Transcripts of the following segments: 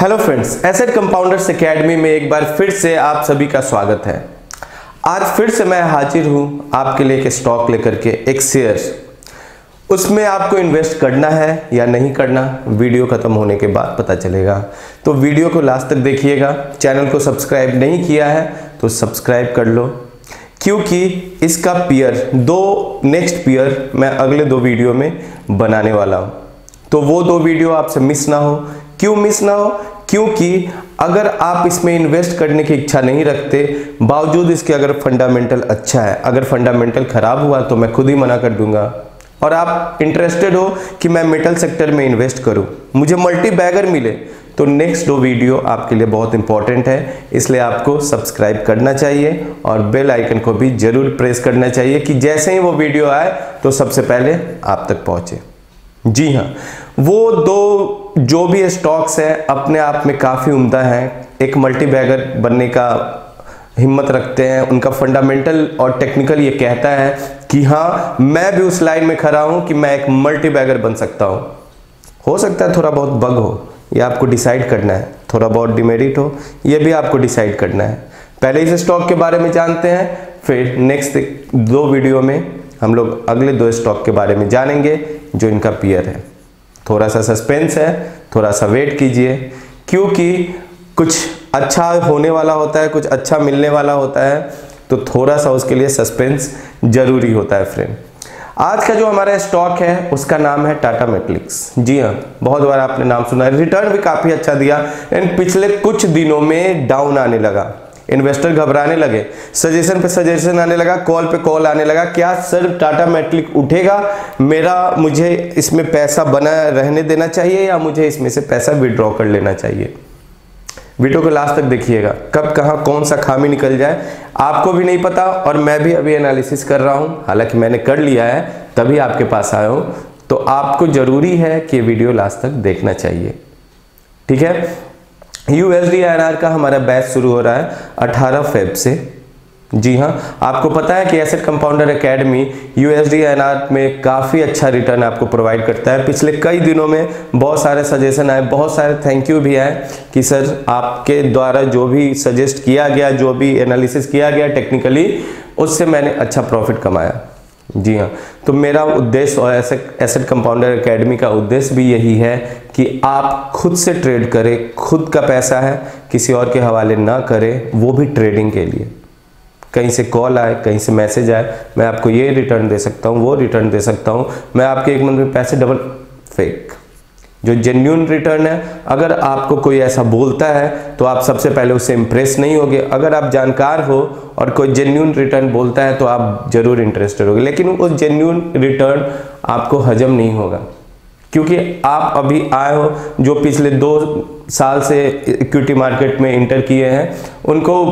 Hello friends, asset compounders academy में एक बार फिर से आप सभी का स्वागत है। आज फिर से मैं हाजिर हूं आपके लिए एक स्टॉक लेकर के, एक शेयर। उसमें आपको इन्वेस्ट करना है या नहीं करना वीडियो खत्म होने के बाद पता चलेगा, तो वीडियो को लास्ट तक देखिएगा। चैनल को सब्सक्राइब नहीं किया है तो सब्सक्राइब कर लो, क्योंकि इसका पियर नेक्स्ट पियर मैं अगले दो वीडियो में बनाने वाला हूँ, तो वो दो वीडियो आपसे मिस ना हो। क्यों मिस ना हो? क्योंकि अगर आप इसमें इन्वेस्ट करने की इच्छा नहीं रखते, बावजूद इसके अगर फंडामेंटल अच्छा है, अगर फंडामेंटल खराब हुआ तो मैं खुद ही मना कर दूंगा। और आप इंटरेस्टेड हो कि मैं मेटल सेक्टर में इन्वेस्ट करूं, मुझे मल्टी बैगर मिले, तो नेक्स्ट दो वीडियो आपके लिए बहुत इंपॉर्टेंट है, इसलिए आपको सब्सक्राइब करना चाहिए और बेल आइकन को भी जरूर प्रेस करना चाहिए कि जैसे ही वो वीडियो आए तो सबसे पहले आप तक पहुंचे। जी हाँ, वो दो जो भी स्टॉक्स हैं अपने आप में काफ़ी उम्दा हैं, एक मल्टी बैगर बनने का हिम्मत रखते हैं, उनका फंडामेंटल और टेक्निकल ये कहता है कि हाँ मैं भी उस लाइन में खड़ा हूँ कि मैं एक मल्टी बैगर बन सकता हूँ। हो सकता है थोड़ा बहुत बग हो, ये आपको डिसाइड करना है, थोड़ा बहुत डिमेरिट हो, ये भी आपको डिसाइड करना है। पहले इस स्टॉक के बारे में जानते हैं, फिर नेक्स्ट दो वीडियो में हम लोग अगले दो स्टॉक के बारे में जानेंगे जो इनका पियर है। थोड़ा सा सस्पेंस है, थोड़ा सा वेट कीजिए, क्योंकि कुछ अच्छा होने वाला होता है, कुछ अच्छा मिलने वाला होता है, तो थोड़ा सा उसके लिए सस्पेंस जरूरी होता है फ्रेंड। आज का जो हमारा स्टॉक है उसका नाम है टाटा मेटलिक्स। जी हाँ, बहुत बार आपने नाम सुना है, रिटर्न भी काफ़ी अच्छा दिया, लेकिन पिछले कुछ दिनों में डाउन आने लगा, इन्वेस्टर घबराने लगे, सजेशन पे सजेशन आने लगा, कॉल पे कॉल आने लगा, क्या सिर्फ टाटा मेटलिक उठेगा, मुझे इसमें पैसा बना रहने देना चाहिए या मुझे इसमें से पैसा विड्रॉ कर लेना चाहिए। वीडियो को लास्ट तक देखिएगा, कब कहाँ कौन सा खामी निकल जाए आपको भी नहीं पता, और मैं भी अभी एनालिसिस कर रहा हूँ, हालांकि मैंने कर लिया है तभी आपके पास आया हूँ, तो आपको जरूरी है कि वीडियो लास्ट तक देखना चाहिए, ठीक है। USD NR का हमारा बैच शुरू हो रहा है 18 फेब से। जी हाँ, आपको पता है कि asset compounder Academy USD NR में काफ़ी अच्छा रिटर्न आपको प्रोवाइड करता है। पिछले कई दिनों में बहुत सारे सजेशन आए, बहुत सारे थैंक यू भी आए कि सर आपके द्वारा जो भी सजेस्ट किया गया, जो भी एनालिसिस किया गया टेक्निकली, उससे मैंने अच्छा प्रॉफिट कमाया। जी हाँ, तो मेरा उद्देश्य और एसेट कंपाउंडर एकेडमी का उद्देश्य भी यही है कि आप खुद से ट्रेड करें, खुद का पैसा है किसी और के हवाले ना करें, वो भी ट्रेडिंग के लिए। कहीं से कॉल आए, कहीं से मैसेज आए, मैं आपको ये रिटर्न दे सकता हूँ, वो रिटर्न दे सकता हूँ, मैं आपके एक मन में पैसे डबल, फेक। जो जेन्युइन रिटर्न है, अगर आपको कोई ऐसा बोलता है तो आप सबसे पहले उससे इम्प्रेस नहीं होगे, अगर आप जानकार हो और कोई जेन्युइन रिटर्न बोलता है तो आप जरूर इंटरेस्टेड होगे, लेकिन उस जेन्युइन रिटर्न आपको हजम नहीं होगा, क्योंकि आप अभी आए हो जो पिछले 2 साल से इक्विटी मार्केट में इंटर किए हैं, उनको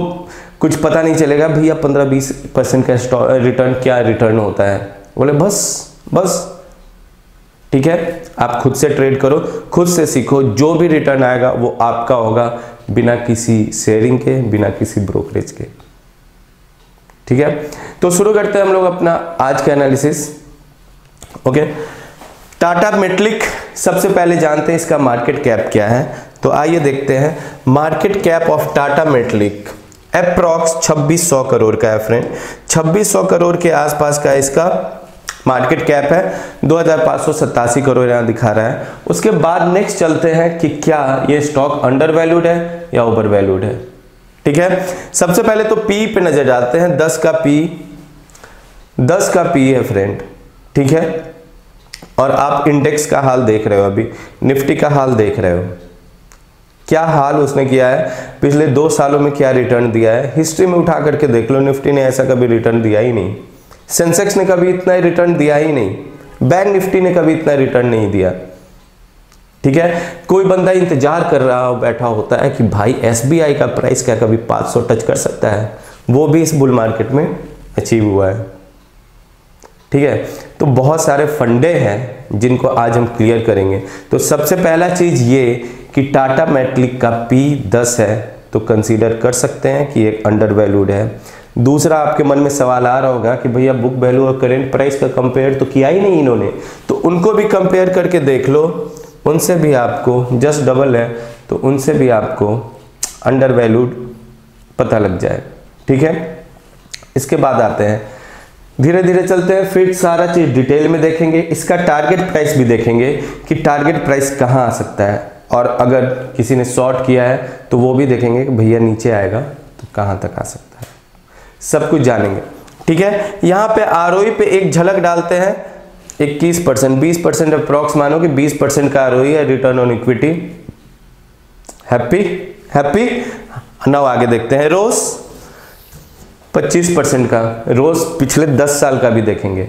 कुछ पता नहीं चलेगा भैया 15-20% का रिटर्न क्या रिटर्न होता है, बोले बस बस ठीक है। आप खुद से ट्रेड करो, खुद से सीखो, जो भी रिटर्न आएगा वो आपका होगा, बिना किसी शेयरिंग के, बिना किसी ब्रोकरेज के, ठीक है। तो शुरू करते हैं हम लोग अपना आज का एनालिसिस। ओके, टाटा मेटलिक सबसे पहले जानते हैं इसका मार्केट कैप क्या है, तो आइए देखते हैं। Market cap of Tata metallic approx 2600 crore का है फ्रेंड, 2600 करोड़ के आसपास का इसका मार्केट कैप है, 2587 करोड़ यहाँ दिखा रहा है। उसके बाद नेक्स्ट चलते हैं कि क्या ये स्टॉक अंडर वैल्यूड है या ओवर वैल्यूड है, ठीक है। सबसे पहले तो पी पे नजर डालते हैं, 10 का पी है फ्रेंड, ठीक है। और आप इंडेक्स का हाल देख रहे हो, अभी निफ्टी का हाल देख रहे हो, क्या हाल उसने किया है, पिछले 2 सालों में क्या रिटर्न दिया है, हिस्ट्री में उठा करके देख लो, निफ्टी ने ऐसा कभी रिटर्न दिया ही नहीं, सेंसेक्स ने कभी इतना रिटर्न दिया ही नहीं, बैंक निफ्टी ने कभी इतना रिटर्न नहीं दिया, ठीक है। कोई बंदा इंतजार कर रहा हो, बैठा होता है कि भाई SBI का प्राइस क्या कभी 500 टच कर सकता है, वो भी इस बुल मार्केट में अचीव हुआ है, ठीक है। तो बहुत सारे फंडे हैं जिनको आज हम क्लियर करेंगे। तो सबसे पहला चीज ये कि टाटा मेटलिक का P10 है, तो कंसीडर कर सकते हैं कि एक अंडर वैल्यूड है। दूसरा, आपके मन में सवाल आ रहा होगा कि भैया बुक वैल्यू और करेंट प्राइस का कंपेयर तो किया ही नहीं इन्होंने, तो उनको भी कंपेयर करके देख लो, उनसे भी आपको जस्ट डबल है, तो उनसे भी आपको अंडर वैल्यूड पता लग जाए। ठीक है, इसके बाद आते हैं, धीरे धीरे चलते हैं, फिर सारा चीज़ डिटेल में देखेंगे, इसका टारगेट प्राइस भी देखेंगे कि टारगेट प्राइस कहाँ आ सकता है, और अगर किसी ने शॉर्ट किया है तो वो भी देखेंगे कि भैया नीचे आएगा तो कहाँ तक आ सकता है, सब कुछ जानेंगे। ठीक है, यहाँ पे आरओई पे एक झलक डालते हैं, 21% 20% अप्रॉक्स, मानो कि 20% का आरओई है, return on equity. Happy happy. Now आगे देखते हैं रोज 25% का, रोज पिछले 10 साल का भी देखेंगे,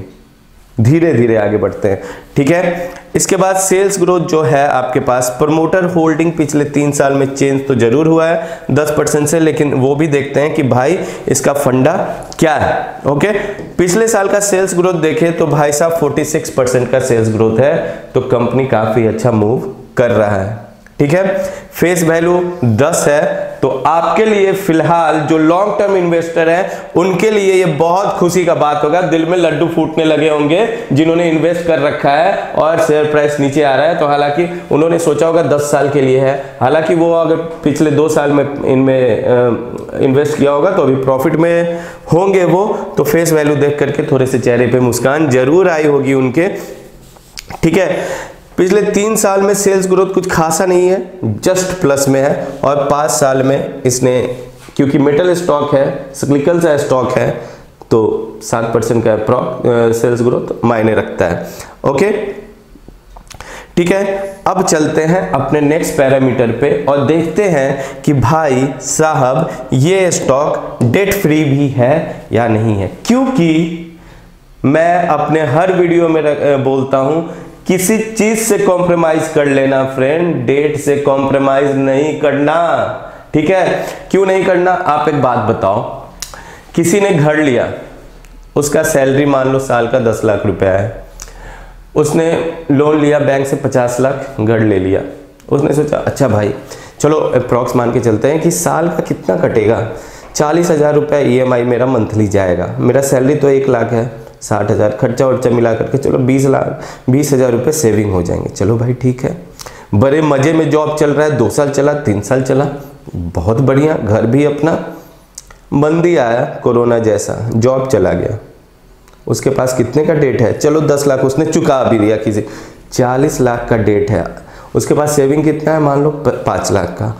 धीरे धीरे आगे बढ़ते हैं। ठीक है, इसके बाद सेल्स ग्रोथ जो है आपके पास, प्रमोटर होल्डिंग पिछले 3 साल में चेंज तो जरूर हुआ है 10% से, लेकिन वो भी देखते हैं कि भाई इसका फंडा क्या है। ओके, पिछले साल का सेल्स ग्रोथ देखें तो भाई साहब 46% का सेल्स ग्रोथ है, तो कंपनी काफ़ी अच्छा मूव कर रहा है। ठीक है, फेस वैल्यू 10 है, तो आपके लिए फिलहाल जो लॉन्ग टर्म इन्वेस्टर हैं उनके लिए ये बहुत खुशी का बात होगा, दिल में लड्डू फूटने लगे होंगे जिन्होंने इन्वेस्ट कर रखा है और शेयर प्राइस नीचे आ रहा है, तो हालांकि उन्होंने सोचा होगा 10 साल के लिए है, हालांकि वो अगर पिछले 2 साल में इनमें इन्वेस्ट किया होगा तो अभी प्रॉफिट में होंगे वो, तो फेस वैल्यू देख करके थोड़े से चेहरे पर मुस्कान जरूर आई होगी उनके। ठीक है, पिछले 3 साल में सेल्स ग्रोथ कुछ खासा नहीं है, जस्ट प्लस में है, और 5 साल में इसने, क्योंकि मेटल स्टॉक है, सिक्लिकल सा स्टॉक है, तो 7% का अप्रॉक्स सेल्स ग्रोथ मायने रखता है। ओके, ठीक है, अब चलते हैं अपने नेक्स्ट पैरामीटर पे और देखते हैं कि भाई साहब ये स्टॉक डेट फ्री भी है या नहीं है, क्योंकि मैं अपने हर वीडियो में बोलता हूँ किसी चीज से कॉम्प्रोमाइज कर लेना फ्रेंड, डेट से कॉम्प्रोमाइज नहीं करना। ठीक है, क्यों नहीं करना, आप एक बात बताओ, किसी ने घर लिया, उसका सैलरी मान लो साल का 10 लाख रुपया है, उसने लोन लिया बैंक से 50 लाख, घर ले लिया, उसने सोचा अच्छा भाई चलो अप्रॉक्स मान के चलते हैं कि साल का कितना कटेगा, 40,000 रुपया EMI मेरा मंथली जाएगा, मेरा सैलरी तो 1 लाख है, 60,000 खर्चा वर्चा मिला करके चलो 20,000 रुपये सेविंग हो जाएंगे, चलो भाई ठीक है, बड़े मज़े में जॉब चल रहा है, 2 साल चला, 3 साल चला, बहुत बढ़िया, घर भी अपना, मंदी आया कोरोना जैसा, जॉब चला गया, उसके पास कितने का डेट है, चलो 10 लाख उसने चुका भी दिया किसी, 40 लाख का डेट है, उसके पास सेविंग कितना है मान लो 5 लाख का,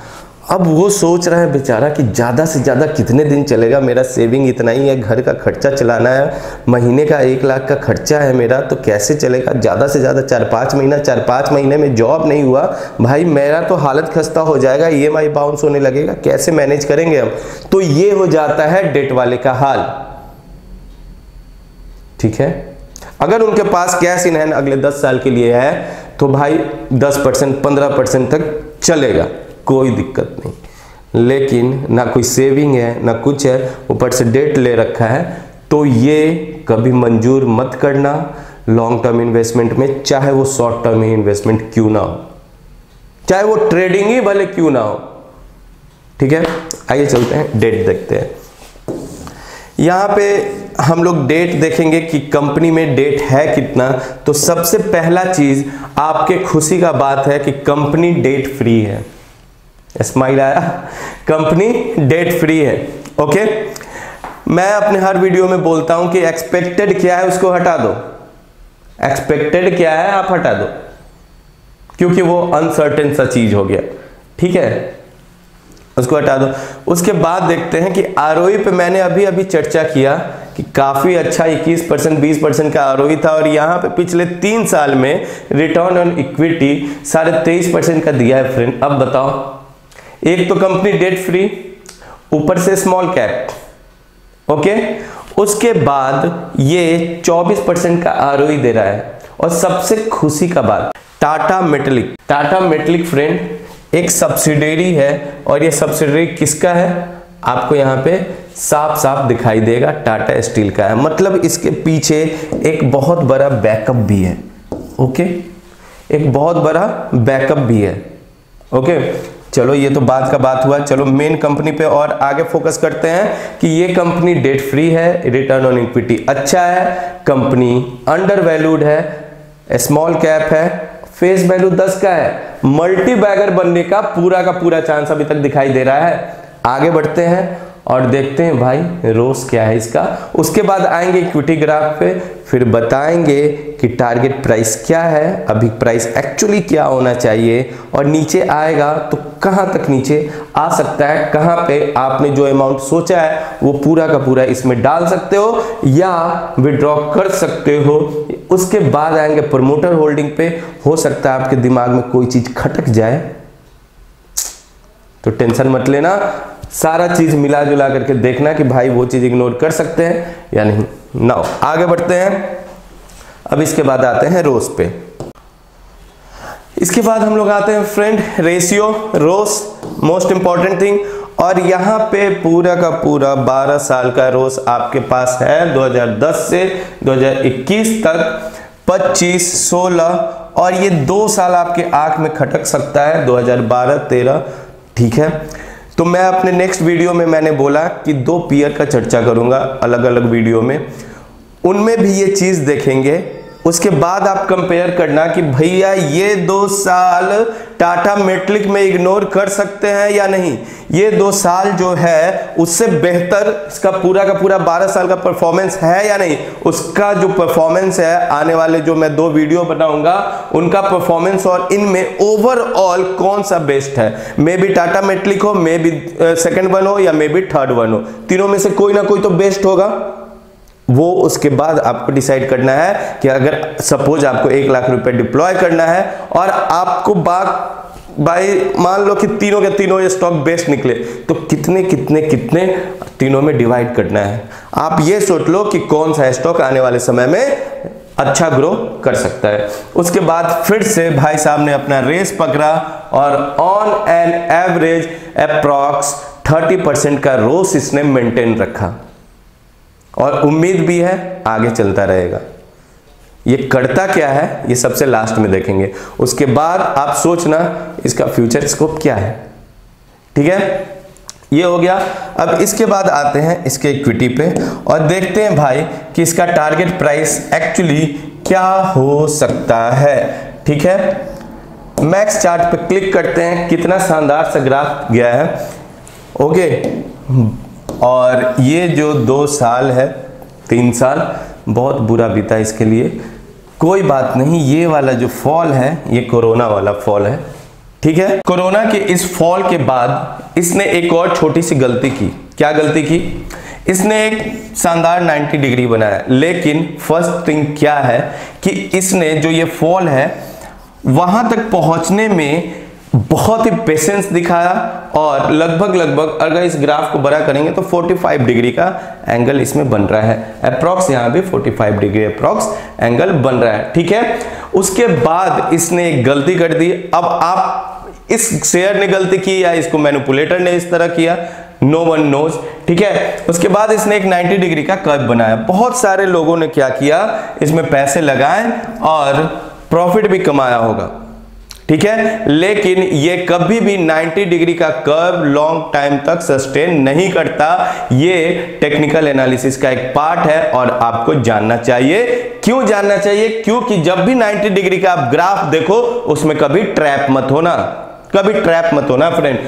अब वो सोच रहा है बेचारा कि ज़्यादा से ज़्यादा कितने दिन चलेगा, मेरा सेविंग इतना ही है, घर का खर्चा चलाना है, महीने का 1 लाख का खर्चा है मेरा, तो कैसे चलेगा, ज़्यादा से ज़्यादा 4-5 महीना, 4-5 महीने में जॉब नहीं हुआ भाई मेरा तो हालत खस्ता हो जाएगा, EMI बाउंस होने लगेगा, कैसे मैनेज करेंगे हम, तो ये हो जाता है डेट वाले का हाल। ठीक है, अगर उनके पास कैश इन हैंड अगले 10 साल के लिए है तो भाई 10% 15% तक चलेगा, कोई दिक्कत नहीं, लेकिन ना कोई सेविंग है ना कुछ है, ऊपर से डेट ले रखा है, तो ये कभी मंजूर मत करना लॉन्ग टर्म इन्वेस्टमेंट में, चाहे वो शॉर्ट टर्म ही इन्वेस्टमेंट क्यों ना हो, चाहे वो ट्रेडिंग ही भले क्यों ना हो। ठीक है, आइए चलते हैं डेट देखते हैं, यहाँ पे हम लोग डेट देखेंगे कि कंपनी में डेट है कितना, तो सबसे पहला चीज आपके खुशी का बात है कि कंपनी डेट फ्री है, स्माइल आया, कंपनी डेट फ्री है। ओके, मैं अपने हर वीडियो में बोलता हूं कि एक्सपेक्टेड क्या है उसको हटा दो, एक्सपेक्टेड क्या है आप हटा दो, क्योंकि वो अनसर्टेन सा चीज हो गया। ठीक है, उसको हटा दो। उसके बाद देखते हैं कि आरओई पे मैंने अभी अभी चर्चा किया कि काफ़ी अच्छा 21% 20% का आरओई था, और यहाँ पे पिछले 3 साल में रिटर्न ऑन इक्विटी 23.5% का दिया है फ्रेंड। अब बताओ, एक तो कंपनी डेट फ्री, ऊपर से स्मॉल कैप, ओके, उसके बाद ये 24% का आरओई दे रहा है, और सबसे खुशी का बात टाटा मेटलिक फ्रेंड एक सब्सिडियरी है, और ये सब्सिडियरी किसका है आपको यहाँ पे साफ साफ दिखाई देगा, टाटा स्टील का है, मतलब इसके पीछे एक बहुत बड़ा बैकअप भी है। ओके, एक बहुत बड़ा बैकअप भी है। ओके, चलो ये तो बात का बात हुआ, चलो मेन कंपनी पे और आगे फोकस करते हैं कि ये कंपनी डेट फ्री है, रिटर्न ऑन इक्विटी अच्छा है, कंपनी अंडर वैल्यूड है, स्मॉल कैप है, फेस वैल्यू 10 का है, मल्टी बैगर बनने का पूरा चांस अभी तक दिखाई दे रहा है। आगे बढ़ते हैं और देखते हैं भाई रोज क्या है इसका। उसके बाद आएंगे इक्विटी ग्राफ पे, फिर बताएंगे कि टारगेट प्राइस क्या है, अभी प्राइस एक्चुअली क्या होना चाहिए और नीचे आएगा तो कहां तक नीचे आ सकता है, कहां पे आपने जो अमाउंट सोचा है वो पूरा का पूरा इसमें डाल सकते हो या विड्रॉ कर सकते हो। उसके बाद आएंगे प्रमोटर होल्डिंग पे, हो सकता है आपके दिमाग में कोई चीज खटक जाए तो टेंशन मत लेना, सारा चीज मिला जुला करके देखना कि भाई वो चीज इग्नोर कर सकते हैं या नहीं। नाउ आगे बढ़ते हैं। अब इसके बाद आते हैं रोज पे, इसके बाद हम लोग आते हैं फ्रेंड रेशियो, रोज मोस्ट इंपॉर्टेंट थिंग, और यहाँ पे पूरा का पूरा 12 साल का रोज आपके पास है 2010 से 2021 तक 25, 16 और ये 2 साल आपके आंख में खटक सकता है 2012-13, ठीक है। तो मैं अपने नेक्स्ट वीडियो में मैंने बोला कि 2 पीयर का चर्चा करूंगा अलग अलग वीडियो में, उनमें भी ये चीज देखेंगे। उसके बाद आप कंपेयर करना कि भैया ये 2 साल टाटा मेटलिक में इग्नोर कर सकते हैं या नहीं, ये 2 साल जो है उससे बेहतर इसका पूरा का पूरा 12 साल का परफॉर्मेंस है या नहीं। उसका जो परफॉर्मेंस है आने वाले जो मैं 2 वीडियो बनाऊंगा उनका परफॉर्मेंस और इनमें ओवरऑल कौन सा बेस्ट है, मे बी टाटा मेटलिक हो, मे बी सेकेंड वन हो या मे बी थर्ड वन हो, तीनों में से कोई ना कोई तो बेस्ट होगा। वो उसके बाद आपको डिसाइड करना है कि अगर सपोज आपको 1 लाख रुपए डिप्लॉय करना है और आपको भाई मान लो कि तीनों के तीनों ये स्टॉक बेस्ट निकले तो कितने तीनों में डिवाइड करना है। आप ये सोच लो कि कौन सा स्टॉक आने वाले समय में अच्छा ग्रो कर सकता है। उसके बाद फिर से भाई साहब ने अपना रेस पकड़ा और ऑन एन एवरेज अप्रॉक्स 30% का रोस इसने मेंटेन रखा और उम्मीद भी है आगे चलता रहेगा। ये करता क्या है ये सबसे लास्ट में देखेंगे। उसके बाद आप सोचना इसका फ्यूचर स्कोप क्या है, ठीक है, ये हो गया। अब इसके बाद आते हैं इसके इक्विटी पे और देखते हैं भाई कि इसका टारगेट प्राइस एक्चुअली क्या हो सकता है, ठीक है। मैक्स चार्ट पे क्लिक करते हैं, कितना शानदार सा ग्राफ गया है, ओके। और ये जो 2 साल है 3 साल बहुत बुरा बीता इसके लिए, कोई बात नहीं। ये वाला जो फॉल है ये कोरोना वाला फॉल है, ठीक है। कोरोना के इस फॉल के बाद इसने एक और छोटी सी गलती की। क्या गलती की? इसने एक शानदार 90 डिग्री बनाया, लेकिन फर्स्ट थिंग क्या है कि इसने जो ये फॉल है वहां तक पहुंचने में बहुत ही पेशेंस दिखाया और लगभग अगर इस ग्राफ को बड़ा करेंगे तो 45 डिग्री का एंगल इसमें बन रहा है अप्रॉक्स, यहाँ भी 45 डिग्री अप्रॉक्स एंगल बन रहा है, ठीक है। उसके बाद इसने एक गलती कर दी। अब आप इस शेयर ने गलती की या इसको मैनिपुलेटर ने इस तरह किया, नो वन नोज, ठीक है। उसके बाद इसने एक 90 डिग्री का कर्व बनाया। बहुत सारे लोगों ने क्या किया, इसमें पैसे लगाए और प्रॉफिट भी कमाया होगा, ठीक है, लेकिन ये कभी भी 90 डिग्री का कर्व लॉन्ग टाइम तक सस्टेन नहीं करता। ये टेक्निकल एनालिसिस का एक पार्ट है और आपको जानना चाहिए। क्यों जानना चाहिए? क्योंकि जब भी 90 डिग्री का आप ग्राफ देखो उसमें कभी ट्रैप मत होना फ्रेंड।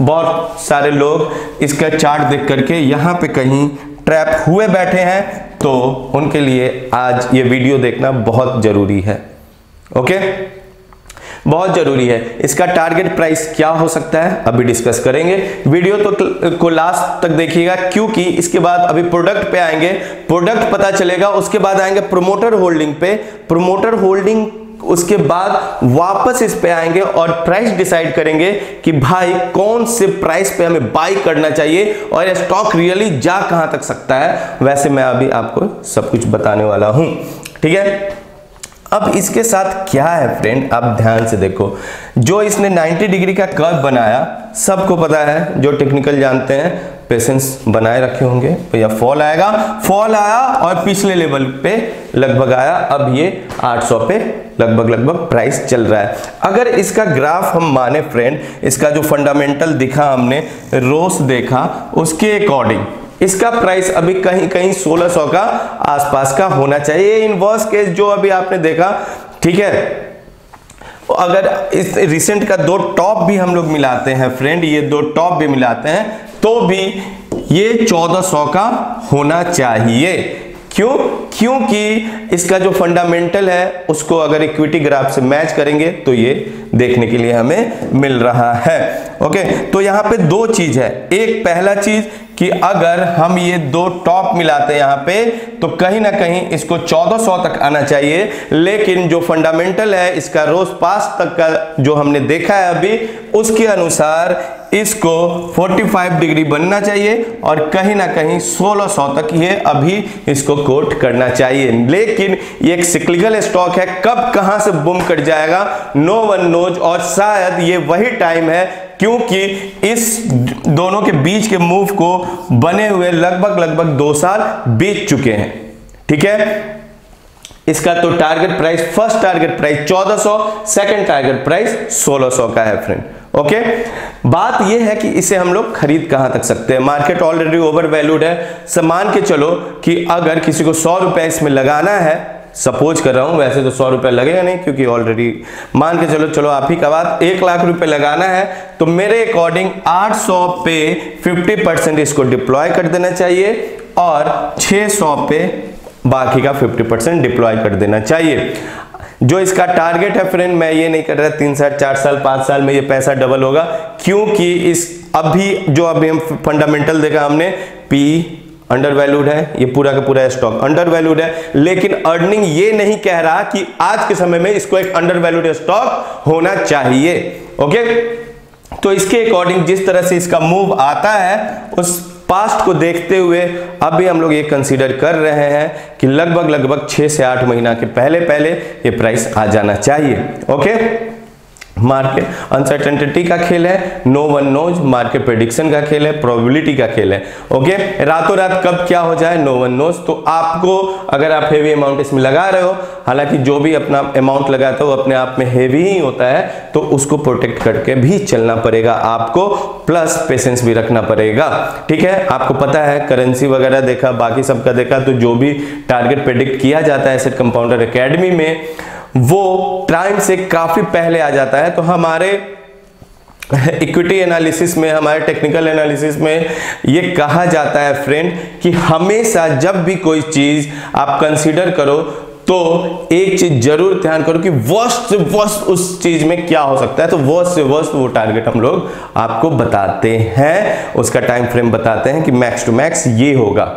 बहुत सारे लोग इसका चार्ट देख करके यहां पे कहीं ट्रैप हुए बैठे हैं, तो उनके लिए आज ये वीडियो देखना बहुत जरूरी है, ओके, बहुत जरूरी है। इसका टारगेट प्राइस क्या हो सकता है अभी डिस्कस करेंगे। वीडियो तो को लास्ट तक देखिएगा क्योंकि इसके बाद अभी प्रोडक्ट पे आएंगे, प्रोडक्ट पता चलेगा। उसके बाद आएंगे प्रोमोटर होल्डिंग पे, प्रोमोटर होल्डिंग, उसके बाद वापस इस पे आएंगे और प्राइस डिसाइड करेंगे कि भाई कौन से प्राइस पे हमें बाई करना चाहिए और ये स्टॉक रियली जा कहां तक सकता है। वैसे मैं अभी आपको सब कुछ बताने वाला हूं, ठीक है। अब इसके साथ क्या है फ्रेंड, आप ध्यान से देखो, जो इसने 90 डिग्री का कर्व बनाया, सबको पता है जो टेक्निकल जानते हैं, पेशेंस बनाए रखे होंगे, भैया फॉल आएगा, फॉल आया और पिछले लेवल पे लगभग आया। अब ये 800 पे लगभग प्राइस चल रहा है। अगर इसका ग्राफ हम माने फ्रेंड, इसका जो फंडामेंटल दिखा हमने, रोस देखा, उसके अकॉर्डिंग इसका प्राइस अभी कहीं 1600 का आसपास का होना चाहिए, इनवर्स केस जो अभी आपने देखा, ठीक है। अगर इस रिसेंट का दो टॉप भी हम लोग मिलाते हैं फ्रेंड, ये दो टॉप भी मिलाते हैं तो भी ये 1400 का होना चाहिए। क्यों? क्योंकि इसका जो फंडामेंटल है उसको अगर इक्विटी ग्राफ से मैच करेंगे तो ये देखने के लिए हमें मिल रहा है। ओके, तो यहाँ पे दो चीज है। एक पहला चीज कि अगर हम ये दो टॉप मिलाते हैं यहाँ पे तो कहीं ना कहीं इसको 1400 तक आना चाहिए, लेकिन जो फंडामेंटल है इसका रोज पास तक का जो हमने देखा है अभी, उसके अनुसार इसको 45 डिग्री बनना चाहिए और कहीं ना कहीं 1600 तक ये अभी इसको कोट करना चाहिए। लेकिन ये एक साइक्लिकल स्टॉक है, कब कहां से बूम कर जाएगा नो वन नोज, और शायद ये वही टाइम है क्योंकि इस दोनों के बीच के मूव को बने हुए लगभग 2 साल बीत चुके हैं। ठीक है, इसका तो target price, first target price 1400, second target price 1600 का है फ्रेंड। ओके, बात यह है कि इसे हम लोग खरीद कहां तक सकते हैं। मार्केट ऑलरेडी ओवर वैल्यूड है। मान के चलो कि अगर किसी को 100 रुपए इसमें लगाना है, सपोज कर रहा हूं, वैसे तो 100 रुपए लगेगा नहीं क्योंकि ऑलरेडी मान के चलो आप ही का बात 1 लाख रुपए लगाना है तो मेरे अकॉर्डिंग 800 पे 50% इसको डिप्लॉय कर देना चाहिए और 600 पे बाकी का 50% डिप्लॉय कर देना चाहिए। जो इसका टारगेट है फ्रेंड, मैं ये नहीं कर रहा 3 साल 4 साल 5 साल में ये पैसा डबल होगा, क्योंकि इस अभी हम फंडामेंटल देखा हमने पी अंडरवैल्यूड है, ये पूरा का पूरा स्टॉक अंडरवैल्यूड है, लेकिन अर्निंग ये नहीं कह रहा कि आज के समय में इसको एक अंडरवैल्यूड स्टॉक होना चाहिए। ओके, तो इसके अकॉर्डिंग जिस तरह से इसका मूव आता है उस पास्ट को देखते हुए अभी हम लोग ये कंसीडर कर रहे हैं कि लगभग 6 से 8 महीना के पहले ये प्राइस आ जाना चाहिए। ओके, मार्केट अनसर्टेनिटी का खेल है, no one knows, market prediction का खेल है, प्रोबेबिलिटी का खेल है। ओके, रातों रात कब क्या हो जाए नो वन नोज। तो आपको अगर आप हेवी अमाउंट इसमें लगा रहे हो, हालांकि जो भी अपना अमाउंट लगाते हो अपने आप में हेवी ही होता है, तो उसको प्रोटेक्ट करके भी चलना पड़ेगा आपको, प्लस पेशेंस भी रखना पड़ेगा। ठीक है, आपको पता है करेंसी वगैरह देखा, बाकी सबका देखा, तो जो भी टारगेट प्रेडिक्ट किया जाता है एसेट कंपाउंडर एकेडमी में वो टाइम से काफी पहले आ जाता है। तो हमारे इक्विटी एनालिसिस में, हमारे टेक्निकल एनालिसिस में ये कहा जाता है फ्रेंड कि हमेशा जब भी कोई चीज आप कंसीडर करो तो एक चीज जरूर ध्यान करो कि वर्स्ट से वर्स्ट उस चीज में क्या हो सकता है। तो वर्स्ट से वर्स्ट वो टारगेट हम लोग आपको बताते हैं, उसका टाइम फ्रेम बताते हैं कि मैक्स टू मैक्स ये होगा।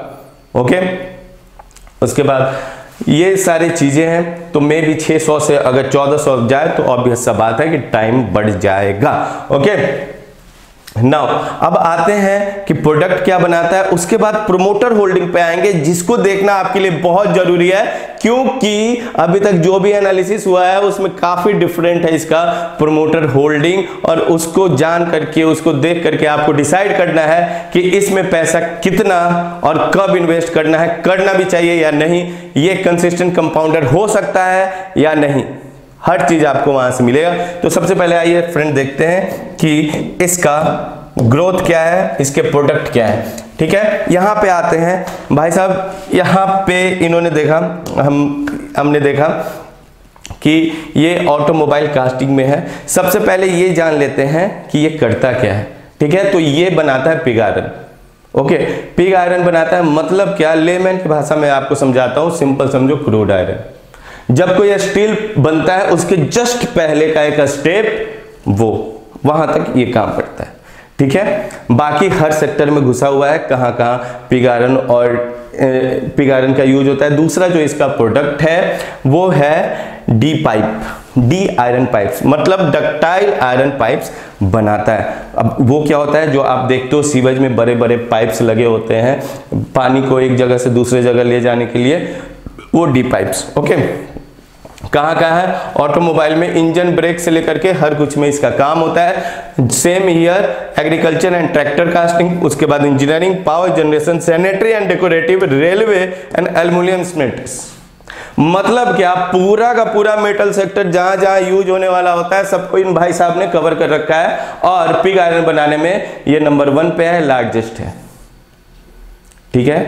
ओके, उसके बाद ये सारी चीजें हैं। तो मे भी 600 से अगर 1400 जाए तो ऑब्वियस सा बात है कि टाइम बढ़ जाएगा। ओके, नाउ अब आते हैं कि प्रोडक्ट क्या बनाता है। उसके बाद प्रोमोटर होल्डिंग पे आएंगे, जिसको देखना आपके लिए बहुत जरूरी है क्योंकि अभी तक जो भी एनालिसिस हुआ है उसमें काफी डिफरेंट है इसका प्रोमोटर होल्डिंग, और उसको जान करके, उसको देख करके आपको डिसाइड करना है कि इसमें पैसा कितना और कब इन्वेस्ट करना है, करना भी चाहिए या नहीं, ये कंसिस्टेंट कंपाउंडर हो सकता है या नहीं, हर चीज आपको वहां से मिलेगा। तो सबसे पहले आइए फ्रेंड देखते हैं कि इसका ग्रोथ क्या है, इसके प्रोडक्ट क्या है। ठीक है, यहाँ पे आते हैं भाई साहब, यहाँ पे इन्होंने देखा, हमने देखा कि ये ऑटोमोबाइल कास्टिंग में है। सबसे पहले ये जान लेते हैं कि ये करता क्या है। ठीक है, तो ये बनाता है pig iron. Okay, pig iron बनाता है, मतलब क्या, लेमैन की भाषा में आपको समझाता हूँ, सिंपल समझो क्रूड आयरन। जब कोई स्टील बनता है उसके जस्ट पहले का एक स्टेप, वो वहां तक ये काम करता है। ठीक है, बाकी हर सेक्टर में घुसा हुआ है, कहां कहां पिग आयरन और पिग आयरन का यूज होता है। दूसरा जो इसका प्रोडक्ट है वो है D pipe, D iron pipes, मतलब डक्टाइल आयरन पाइप्स बनाता है। अब वो क्या होता है, जो आप देखते हो सीवेज में बड़े बड़े पाइप्स लगे होते हैं पानी को एक जगह से दूसरे जगह ले जाने के लिए, वो डी पाइप्स। ओके, कहाँ का है, ऑटोमोबाइल में इंजन ब्रेक से लेकर के हर कुछ में इसका काम होता है। Same year agriculture and tractor casting, उसके बाद engineering, power generation, sanitary and decorative, railway and aluminium smelters. मतलब क्या, पूरा का पूरा मेटल सेक्टर जहां जहां यूज होने वाला होता है सबको इन भाई साहब ने कवर कर रखा है, और पिग आयरन बनाने में ये नंबर 1 पे है, लार्जेस्ट है। ठीक है,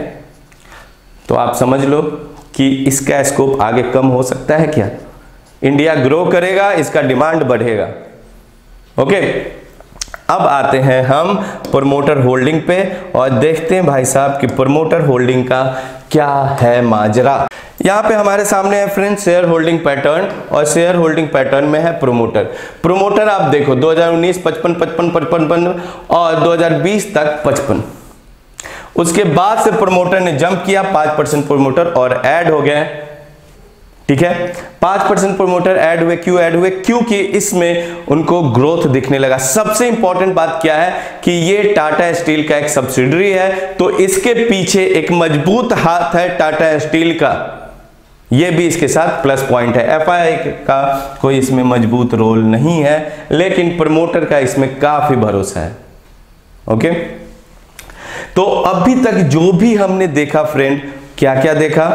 तो आप समझ लो कि इसका स्कोप आगे कम हो सकता है क्या, इंडिया ग्रो करेगा, इसका डिमांड बढ़ेगा। ओके, अब आते हैं हम प्रमोटर होल्डिंग पे और देखते हैं भाई साहब कि प्रमोटर होल्डिंग का क्या है माजरा। यहाँ पे हमारे सामने है फ्रेंड्स शेयर होल्डिंग पैटर्न, और शेयर होल्डिंग पैटर्न में है प्रोमोटर। प्रोमोटर आप देखो 2019 55 और 2020 तक 55, उसके बाद से प्रोमोटर ने जंप किया 5% प्रोमोटर और ऐड हो गए। ठीक है, 5% प्रोमोटर ऐड हुए। क्यों ऐड हुए? क्योंकि इसमें उनको ग्रोथ दिखने लगा। सबसे इंपॉर्टेंट बात क्या है कि ये टाटा स्टील का एक सब्सिडरी है, तो इसके पीछे एक मजबूत हाथ है टाटा स्टील का। ये भी इसके साथ प्लस पॉइंट है। एफआई का कोई इसमें मजबूत रोल नहीं है, लेकिन प्रमोटर का इसमें काफी भरोसा है। ओके, तो अभी तक जो भी हमने देखा फ्रेंड, क्या क्या देखा?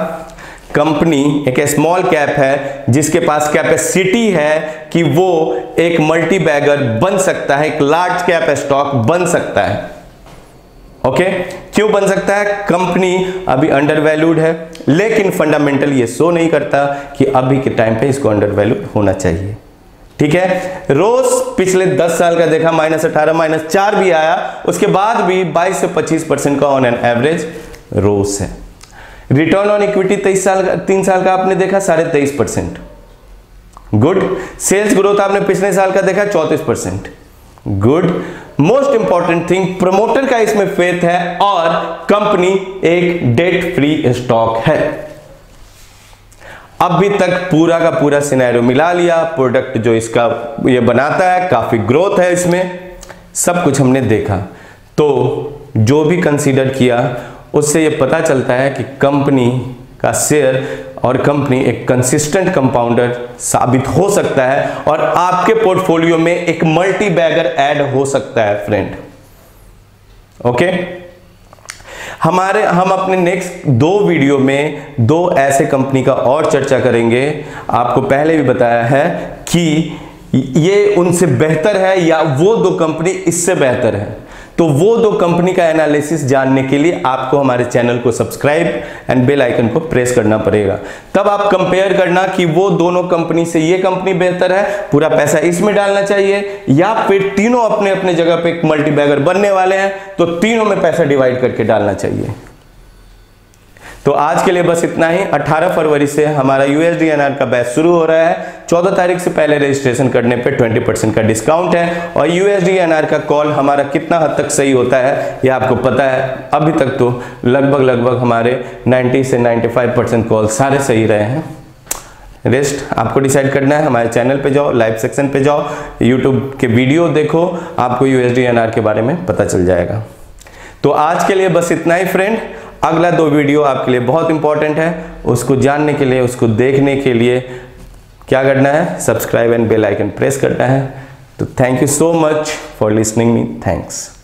कंपनी एक स्मॉल कैप है जिसके पास कैपेसिटी है कि वो एक मल्टी बैगर बन सकता है, एक लार्ज कैप स्टॉक बन सकता है। ओके, क्यों बन सकता है? कंपनी अभी अंडरवैल्यूड है, लेकिन फंडामेंटल ये शो नहीं करता कि अभी के टाइम पे इसको अंडरवैल्यूड होना चाहिए। ठीक है, रोज पिछले 10 साल का देखा -18 -4 भी आया, उसके बाद भी 22 से 25% का ऑन एन एवरेज रोज है। रिटर्न ऑन इक्विटी 3 साल का आपने देखा 23.5%। गुड, सेल्स ग्रोथ आपने पिछले साल का देखा 34%। Good, most important thing promoter का इसमें फेथ है और कंपनी एक डेट फ्री स्टॉक है। अभी तक पूरा का पूरा सिनेरियो मिला लिया, प्रोडक्ट जो इसका ये बनाता है काफी ग्रोथ है, इसमें सब कुछ हमने देखा। तो जो भी कंसीडर किया उससे ये पता चलता है कि कंपनी का शेयर और कंपनी एक कंसिस्टेंट कंपाउंडर साबित हो सकता है और आपके पोर्टफोलियो में एक मल्टी बैगर ऐड हो सकता है फ्रेंड। ओके, हम अपने नेक्स्ट 2 वीडियो में 2 ऐसे कंपनी का और चर्चा करेंगे। आपको पहले भी बताया है कि ये उनसे बेहतर है या वो 2 कंपनी इससे बेहतर है। तो वो 2 कंपनी का एनालिसिस जानने के लिए आपको हमारे चैनल को सब्सक्राइब एंड बेल आइकन को प्रेस करना पड़ेगा। तब आप कंपेयर करना कि वो दोनों कंपनी से ये कंपनी बेहतर है, पूरा पैसा इसमें डालना चाहिए, या फिर तीनों अपने अपने जगह पे एक मल्टीबैगर बनने वाले हैं तो तीनों में पैसा डिवाइड करके डालना चाहिए। तो आज के लिए बस इतना ही। 18 फरवरी से हमारा USD NR का बैच शुरू हो रहा है। 14 तारीख से पहले रजिस्ट्रेशन करने पे 20% का डिस्काउंट है। और USD NR का कॉल हमारा कितना हद तक सही होता है ये आपको पता है। अभी तक तो लगभग हमारे 90 से 95% कॉल सारे सही रहे हैं। रेस्ट आपको डिसाइड करना है। हमारे चैनल पर जाओ, लाइव सेक्शन पर जाओ, यूट्यूब के वीडियो देखो, आपको USD NR के बारे में पता चल जाएगा। तो आज के लिए बस इतना ही फ्रेंड। अगला 2 वीडियो आपके लिए बहुत इंपॉर्टेंट है। उसको जानने के लिए, उसको देखने के लिए क्या करना है? Subscribe and bell icon press करना है। तो thank you so much for listening me. Thanks.